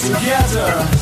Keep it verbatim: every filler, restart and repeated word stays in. Together.